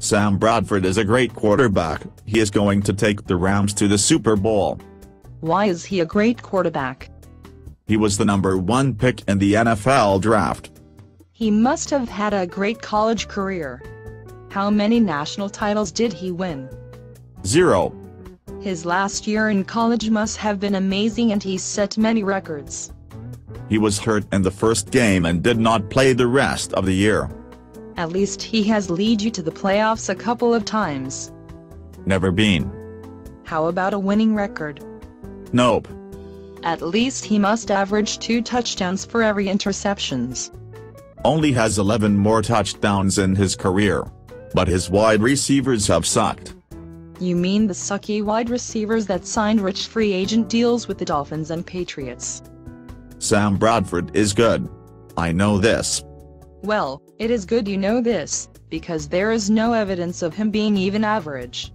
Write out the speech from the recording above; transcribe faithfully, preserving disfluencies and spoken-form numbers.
Sam Bradford is a great quarterback, he is going to take the Rams to the Super Bowl. Why is he a great quarterback? He was the number one pick in the N F L draft. He must have had a great college career. How many national titles did he win? Zero. His last year in college must have been amazing and he set many records. He was hurt in the first game and did not play the rest of the year. At least he has led you to the playoffs a couple of times. Never been. How about a winning record? Nope. At least he must average two touchdowns for every interceptions. Only has eleven more touchdowns in his career. But his wide receivers have sucked. You mean the sucky wide receivers that signed rich free agent deals with the Dolphins and Patriots? Sam Bradford is good. I know this. Well, it is good you know this, because there is no evidence of him being even average.